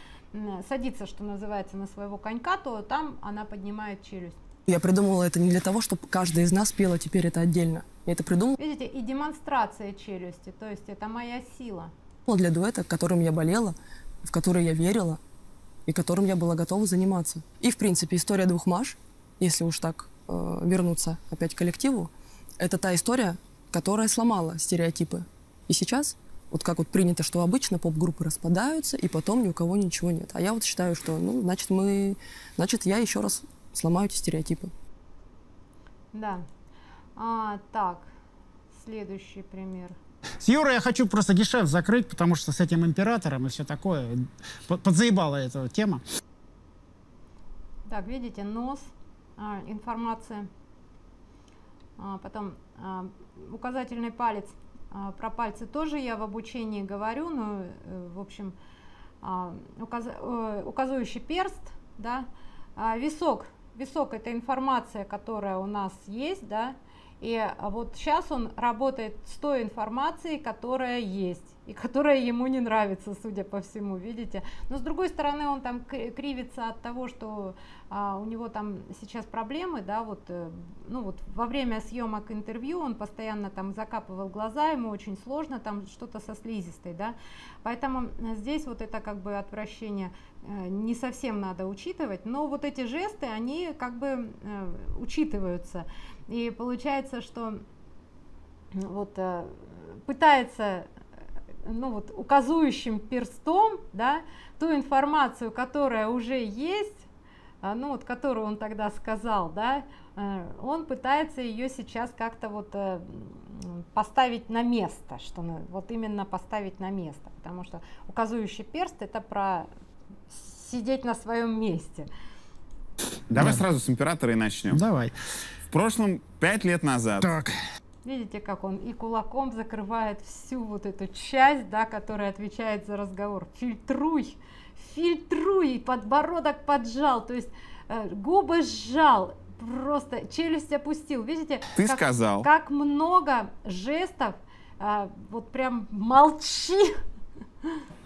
садится, что называется, на своего конька, то там она поднимает челюсть. Я придумала это не для того, чтобы каждая из нас пела теперь это отдельно. Я это придумала. Видите, и демонстрация челюсти, то есть это моя сила. Для дуэта, которым я болела, в который я верила и которым я была готова заниматься. И, в принципе, история двух Маш, если уж так вернуться опять к коллективу, это та история, которая сломала стереотипы. И сейчас, вот как вот принято, что обычно поп-группы распадаются, и потом ни у кого ничего нет. А я вот считаю, что, ну, значит, я еще раз сломаю эти стереотипы. Да. Так, следующий пример. С Юрой я хочу просто гешефт закрыть, потому что с этим императором и все такое подзаебала эта тема. Так, видите, нос, информация, потом указательный палец. Про пальцы тоже я в обучении говорю, но, в общем, указующий перст, да, висок. Висок – это информация, которая у нас есть, да. И вот сейчас он работает с той информацией, которая есть, и которая ему не нравится, судя по всему, видите. Но с другой стороны, он там кривится от того, что у него там сейчас проблемы, да, вот, ну вот во время съемок интервью он постоянно там закапывал глаза, ему очень сложно, там что-то со слизистой, да. Поэтому здесь вот это как бы отвращение не совсем надо учитывать, но вот эти жесты, они как бы учитываются. И получается, что вот пытается, ну вот, указующим перстом, да, ту информацию, которая уже есть, ну вот, которую он тогда сказал, да, он пытается ее сейчас как-то вот поставить на место, что вот именно поставить на место, потому что указующий перст — это про сидеть на своем месте. Давай сразу с императора и начнем. Давай. В прошлом 5 лет назад. Так. Видите, как он и кулаком закрывает всю вот эту часть, да, которая отвечает за разговор. Фильтруй, фильтруй, подбородок поджал, то есть губы сжал, просто челюсть опустил. Видите, ты как, сказал. Как много жестов, вот прям молчи.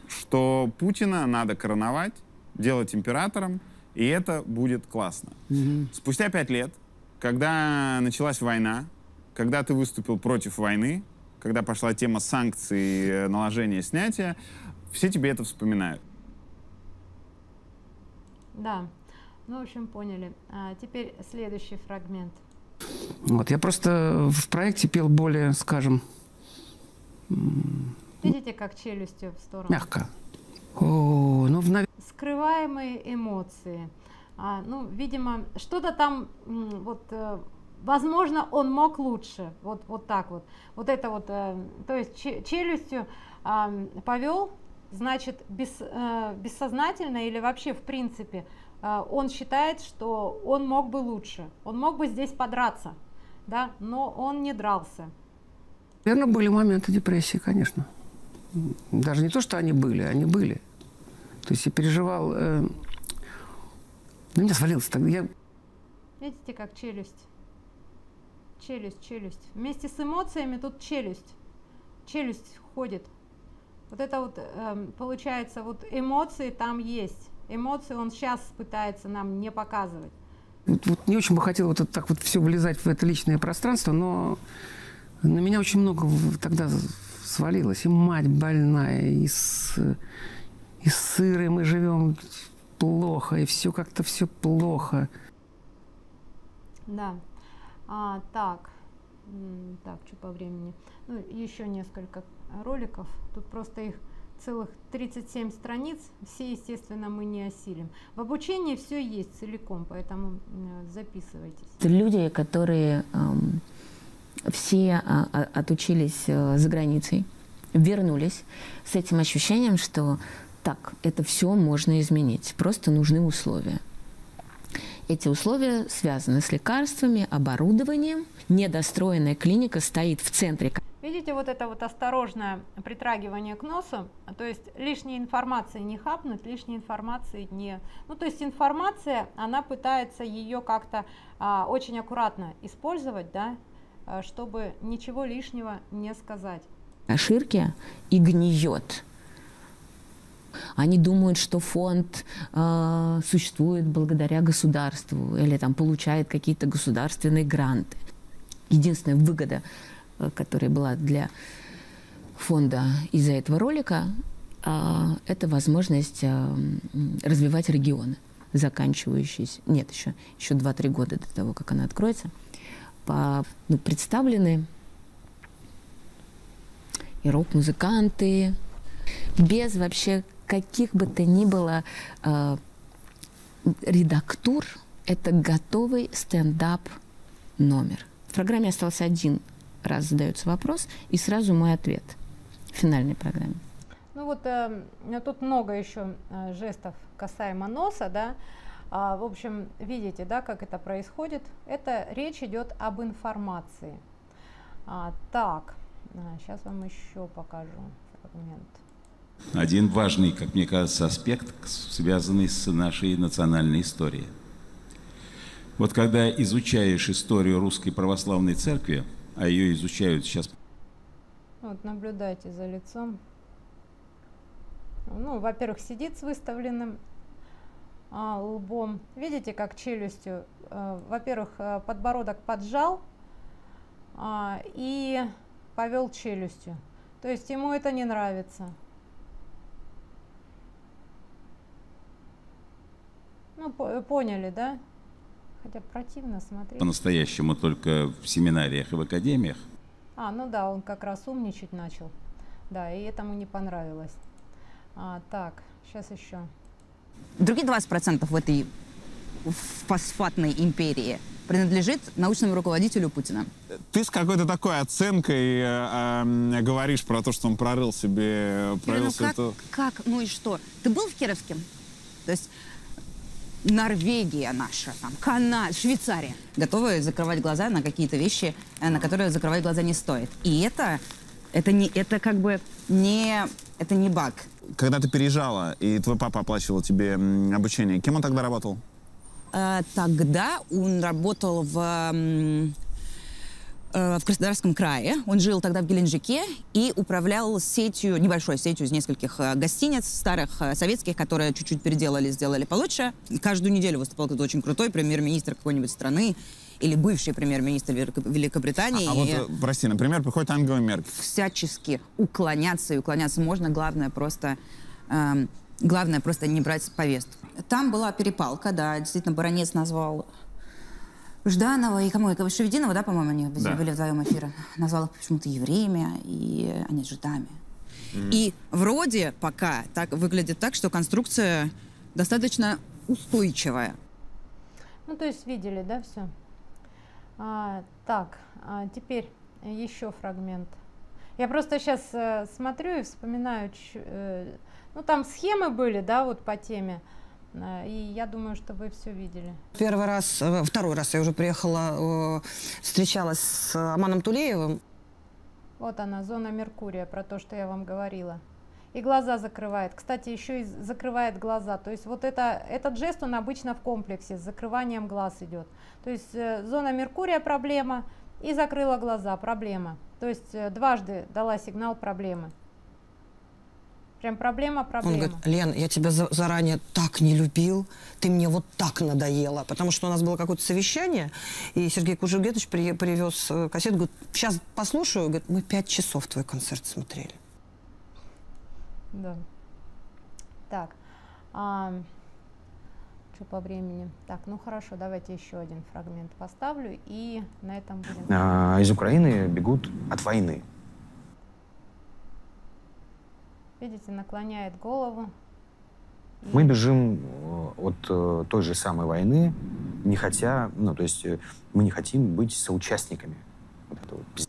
Что Путина надо короновать, делать императором, и это будет классно. Угу. Спустя 5 лет, когда началась война, когда ты выступил против войны, когда пошла тема санкций, наложения, снятия, все тебе это вспоминают. Да, ну, в общем, поняли. А теперь следующий фрагмент. Вот, я просто в проекте пел более, скажем... Видите, как челюстью в сторону? Мягко. О, ну, скрываемые эмоции. Ну, видимо, что-то там, вот, возможно, он мог лучше, вот, вот так вот. Вот это вот, то есть челюстью повел, значит, бессознательно или вообще в принципе он считает, что он мог бы лучше, он мог бы здесь подраться, да, но он не дрался. Наверное, были моменты депрессии, конечно. Даже не то, что они были. То есть я переживал... Ну, меня свалился тогда. Я... Видите, как челюсть? Челюсть, челюсть. Вместе с эмоциями тут челюсть. Челюсть ходит. Вот это вот, получается, вот эмоции там есть. Эмоции он сейчас пытается нам не показывать. Вот не очень бы хотел вот так вот все влезать в это личное пространство, но на меня очень много тогда свалилось. И мать больная, и сыры мы живем плохо, и все как-то все плохо. Да. Так, что по времени? Ну, еще несколько роликов. Тут просто их целых 37 страниц. Все, естественно, мы не осилим. В обучении все есть целиком, поэтому записывайтесь. Люди, которые все отучились за границей, вернулись с этим ощущением, что так, это все можно изменить, просто нужны условия. Эти условия связаны с лекарствами, оборудованием. Недостроенная клиника стоит в центре. Видите, вот это вот осторожное притрагивание к носу, то есть лишней информации не хапнуть, лишней информации не... Ну, то есть информация, она пытается ее как-то очень аккуратно использовать, да, чтобы ничего лишнего не сказать. Ширки и гниет. Они думают, что фонд существует благодаря государству или там получает какие-то государственные гранты. Единственная выгода, которая была для фонда из-за этого ролика, это возможность развивать регионы, заканчивающиеся, нет, еще 2-3 года до того, как она откроется, представлены и рок-музыканты, без вообще каких бы то ни было редактур, это готовый стендап номер. В программе остался один раз задается вопрос, и сразу мой ответ в финальной программе. Ну вот тут много еще жестов касаемо носа, да. В общем, видите, да, как это происходит. Это речь идет об информации. Так, сейчас вам еще покажу фрагмент. Один важный, как мне кажется, аспект, связанный с нашей национальной историей. Вот когда изучаешь историю Русской Православной Церкви, а ее изучают сейчас... Вот наблюдайте за лицом. Ну, во-первых, сидит с выставленным лбом. Видите, как челюстью? Во-первых, подбородок поджал и повел челюстью. То есть ему это не нравится. Ну, поняли, да? Хотя противно смотреть. По-настоящему только в семинариях и в академиях. Ну да, он как раз умничать начал. Да, и этому не понравилось. Так, сейчас еще. Другие 20% в этой фосфатной империи принадлежит научному руководителю Путина. Ты с какой-то такой оценкой говоришь про то, что он прорыл себе... Ну и что? Ты был в Кировске? То есть... Норвегия наша, там, Канада, Швейцария. Готовы закрывать глаза на какие-то вещи, на которые закрывать глаза не стоит. И это не баг. Когда ты переезжала, и твой папа оплачивал тебе обучение, кем он тогда работал? Тогда он работал в Краснодарском крае. Он жил тогда в Геленджике и управлял сетью, небольшой сетью из нескольких гостиниц, старых советских, которые чуть-чуть переделали, сделали получше. И каждую неделю выступал кто-то очень крутой, премьер-министр какой-нибудь страны или бывший премьер-министр Великобритании. Вот, прости, например, приходит Ангела Меркель. Всячески уклоняться, и уклоняться можно, главное просто не брать повестку. Там была перепалка, да, действительно, баронец назвал... Жданова и Шевединова, да, по-моему, они были вдвоем эфира. Назвал их почему-то евреями, и они жидами. И вроде пока так выглядит так, что конструкция достаточно устойчивая. Ну, то есть видели, да, все. Так, теперь еще фрагмент. Я просто сейчас смотрю и вспоминаю, ну, там схемы были, да, вот по теме. И я думаю, что вы все видели. Второй раз я уже приехала, встречалась с Аманом Тулеевым. Вот она, зона Меркурия, про то, что я вам говорила. И глаза закрывает. Кстати, еще и закрывает глаза. То есть вот этот жест, он обычно в комплексе с закрыванием глаз идет. То есть зона Меркурия проблема и закрыла глаза проблема. То есть дважды дала сигнал проблемы. Прям проблема. Он говорит: Лен, я тебя заранее так не любил, ты мне вот так надоела. Потому что у нас было какое-то совещание, и Сергей Кужугеевич привез кассету, говорит: сейчас послушаю. Говорит: мы 5 часов твой концерт смотрели. Да. Так. Что по времени? Так, ну хорошо, давайте еще один фрагмент поставлю, и на этом будем. Из Украины бегут от войны. Видите, наклоняет голову. Мы бежим от той же самой войны, не хотя, ну, то есть мы не хотим быть соучастниками.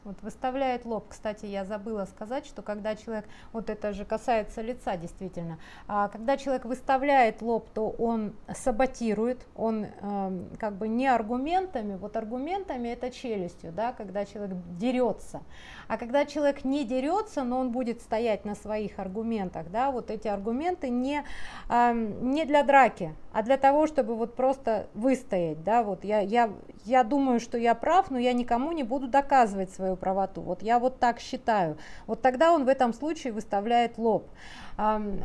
Вот выставляет лоб. Кстати, я забыла сказать, что когда человек, вот это же касается лица действительно, когда человек выставляет лоб, то он саботирует, он как бы не аргументами, вот аргументами это челюстью, да, когда человек дерется, а когда человек не дерется, но он будет стоять на своих аргументах, да, вот эти аргументы не для драки, а для того, чтобы вот просто выстоять, да, вот я думаю, что я прав, но я никому не буду доказывать свою правоту, вот я вот так считаю, вот тогда он в этом случае выставляет лоб.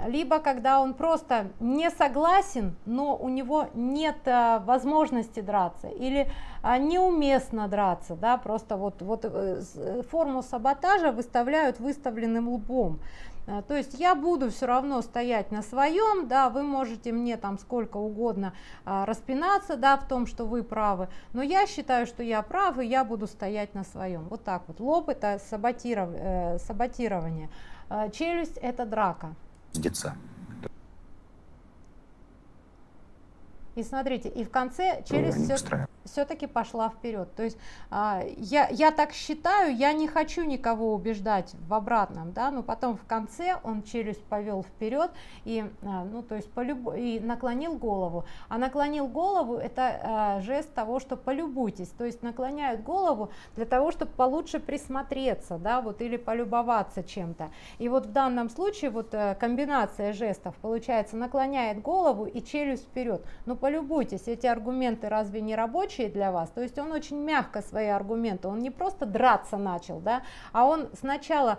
Либо когда он просто не согласен, но у него нет возможности драться или неуместно драться, да, просто вот форму саботажа выставляют выставленным лбом. То есть я буду все равно стоять на своем, да, вы можете мне там сколько угодно распинаться, да, в том, что вы правы, но я считаю, что я прав, и я буду стоять на своем. Вот так вот. Лоб — это саботирование, челюсть — это драка. И смотрите, и в конце челюсть все-таки пошла вперед. То есть я так считаю, я не хочу никого убеждать в обратном, да, но потом в конце он челюсть повел вперед и, ну, то есть и наклонил голову. А наклонил голову — это жест того, что полюбуйтесь, то есть наклоняют голову для того, чтобы получше присмотреться, да, вот, или полюбоваться чем-то. И вот в данном случае вот комбинация жестов получается: наклоняет голову и челюсть вперед. Ну, полюбуйтесь, эти аргументы разве не рабочие для вас? То есть он очень мягко свои аргументы, он не просто драться начал, да, а он сначала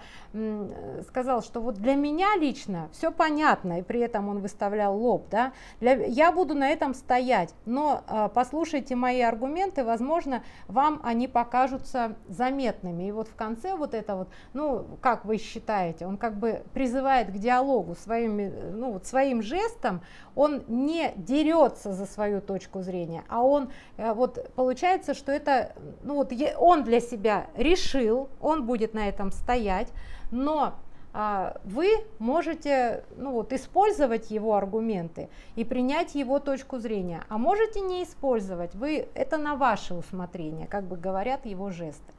сказал, что вот для меня лично все понятно, и при этом он выставлял лоб, да, я буду на этом стоять, но послушайте мои аргументы, возможно, вам они покажутся заметными. И вот в конце вот это вот, ну, как вы считаете, он как бы призывает к диалогу своими, ну, вот своим жестом, он не дерется за свою точку зрения, а он вот получается, что это, ну, вот он для себя решил, он будет на этом стоять, но вы можете, ну, вот, использовать его аргументы и принять его точку зрения, а можете не использовать, вы, это на ваше усмотрение, как бы говорят его жесты.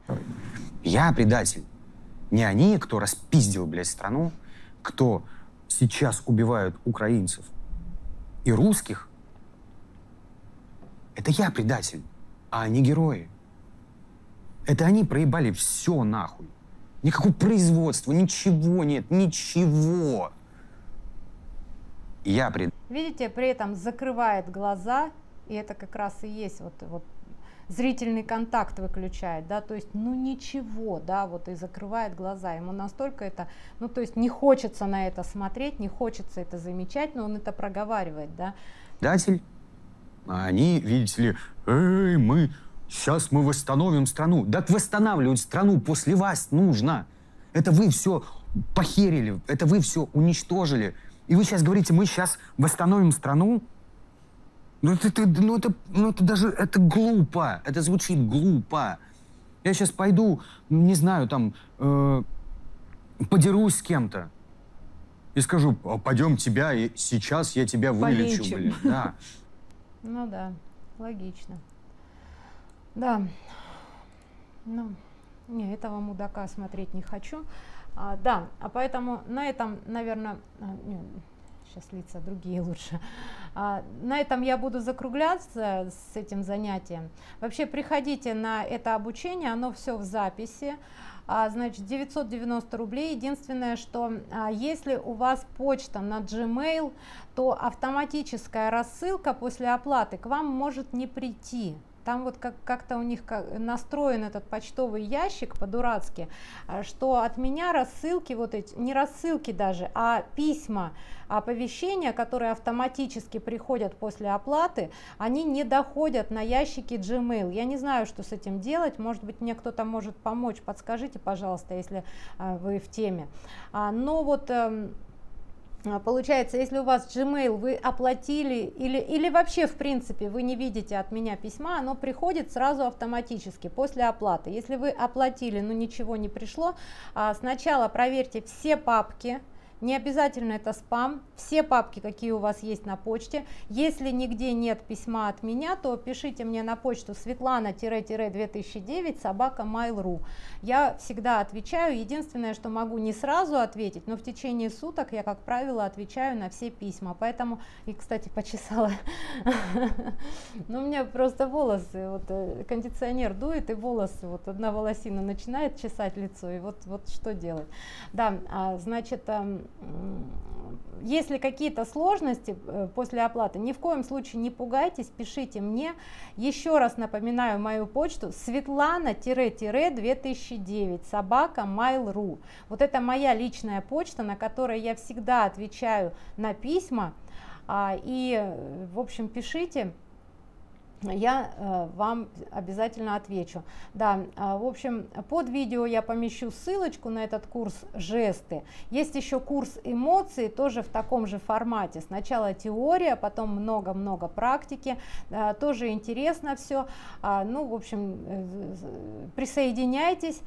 Я предатель, не они, кто распиздил, блядь, страну, кто сейчас убивают украинцев и русских, это я предатель, а они герои. Это они проебали все нахуй. Никакого производства, ничего нет, ничего. Я предатель. Видите, при этом закрывает глаза, и это как раз и есть вот зрительный контакт выключает, да, то есть, ну, ничего, да, вот, и закрывает глаза, ему настолько это, ну, то есть не хочется на это смотреть, не хочется это замечать, но он это проговаривает, да. Предатель, они, видите ли, эй, сейчас мы восстановим страну. Так восстанавливать страну после вас нужно. Это вы все похерили, это вы все уничтожили. И вы сейчас говорите: мы сейчас восстановим страну. Ну это даже это глупо, это звучит глупо. Я сейчас пойду, не знаю, там, подерусь с кем-то и скажу: пойдем тебя, и сейчас я тебя вылечу. Блин, да. Ну да, логично. Да, ну, не, этого мудака смотреть не хочу. Да, а поэтому на этом, наверное... Сейчас лица другие лучше. На этом я буду закругляться с этим занятием. Вообще приходите на это обучение, оно все в записи. Значит, 990 рублей. Единственное, что если у вас почта на Gmail, то автоматическая рассылка после оплаты к вам может не прийти. Там вот как-то у них настроен этот почтовый ящик по-дурацки, что от меня рассылки, вот эти, не рассылки даже, а письма, оповещения, которые автоматически приходят после оплаты, они не доходят на ящики Gmail. Я не знаю, что с этим делать, может быть, мне кто-то может помочь, подскажите, пожалуйста, если вы в теме. Но вот... Получается, если у вас Gmail, вы оплатили или вообще, в принципе, вы не видите от меня письма, оно приходит сразу автоматически после оплаты. Если вы оплатили, но ничего не пришло, сначала проверьте все папки. Не обязательно это спам, все папки, какие у вас есть на почте. Если нигде нет письма от меня, то пишите мне на почту svetlana-2009@mail.ru. Я всегда отвечаю, единственное, что могу не сразу ответить, но в течение суток я, как правило, отвечаю на все письма. Поэтому, и, кстати, почесала, ну у меня просто волосы, вот кондиционер дует, и волосы, вот одна волосина начинает чесать лицо, и вот что делать. Да, значит... Если какие-то сложности после оплаты, ни в коем случае не пугайтесь, пишите мне. Еще раз напоминаю мою почту: svetlana-2009@mail.ru. Вот это моя личная почта, на которой я всегда отвечаю на письма. И, в общем, пишите, я вам обязательно отвечу. Да, в общем, под видео я помещу ссылочку на этот курс «Жесты». Есть еще курс «Эмоции», тоже в таком же формате. Сначала теория, потом много-много практики. Тоже интересно все. Ну, в общем, присоединяйтесь.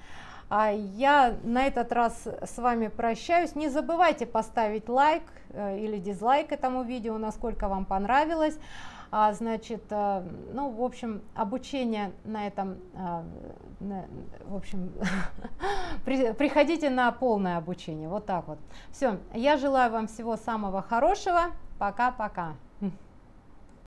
Я на этот раз с вами прощаюсь. Не забывайте поставить лайк или дизлайк этому видео, насколько вам понравилось. Значит, ну, в общем, обучение на этом, в общем, приходите на полное обучение, вот так вот. Все, я желаю вам всего самого хорошего, пока-пока.